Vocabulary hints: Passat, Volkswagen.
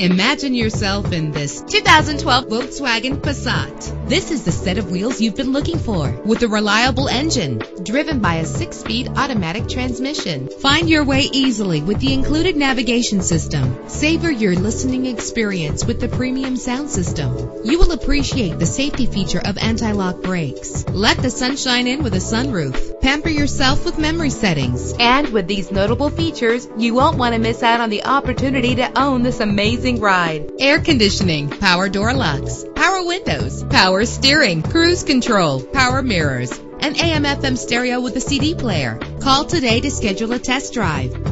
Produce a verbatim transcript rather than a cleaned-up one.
Imagine yourself in this two thousand twelve Volkswagen Passat. This is the set of wheels you've been looking for, with a reliable engine, driven by a six-speed automatic transmission. Find your way easily with the included navigation system. Savor your listening experience with the premium sound system. You will appreciate the safety feature of anti-lock brakes. Let the sunshine in with a sunroof. Pamper yourself with memory settings. And with these notable features, you won't want to miss out on the opportunity to own this amazing ride. Air conditioning, power door locks, power windows, power steering, cruise control, power mirrors, an A M F M stereo with a C D player. Call today to schedule a test drive.